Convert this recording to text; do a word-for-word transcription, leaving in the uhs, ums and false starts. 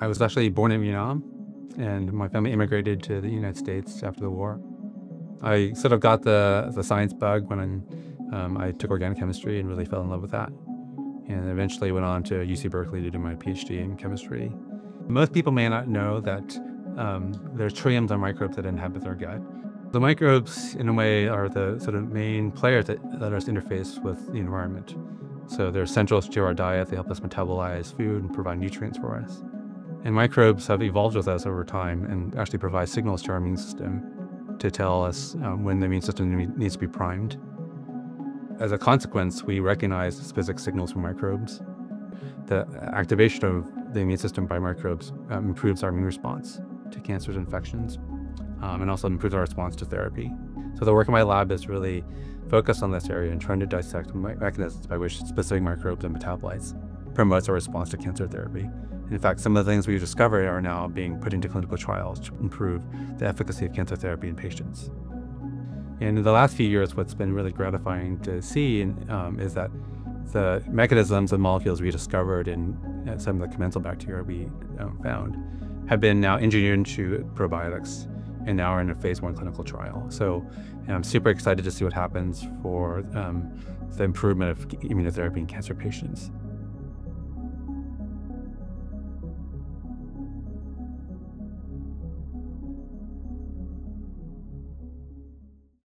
I was actually born in Vietnam, and my family immigrated to the United States after the war. I sort of got the, the science bug when um, I took organic chemistry and really fell in love with that. And eventually went on to U C Berkeley to do my P H D in chemistry. Most people may not know that um, there are trillions of microbes that inhabit their gut. The microbes, in a way, are the sort of main players that let us interface with the environment. So they're central to our diet. They help us metabolize food and provide nutrients for us. And microbes have evolved with us over time and actually provide signals to our immune system to tell us um, when the immune system needs to be primed. As a consequence, we recognize specific signals from microbes. The activation of the immune system by microbes um, improves our immune response to cancers and infections, um, and also improves our response to therapy. So the work in my lab is really focused on this area and trying to dissect mechanisms by which specific microbes and metabolites promotes our response to cancer therapy. In fact, some of the things we've discovered are now being put into clinical trials to improve the efficacy of cancer therapy in patients. And in the last few years, what's been really gratifying to see um, is that the mechanisms and molecules we discovered in some of the commensal bacteria we um, found have been now engineered into probiotics and now are in a phase one clinical trial. So I'm super excited to see what happens for um, the improvement of immunotherapy in cancer patients.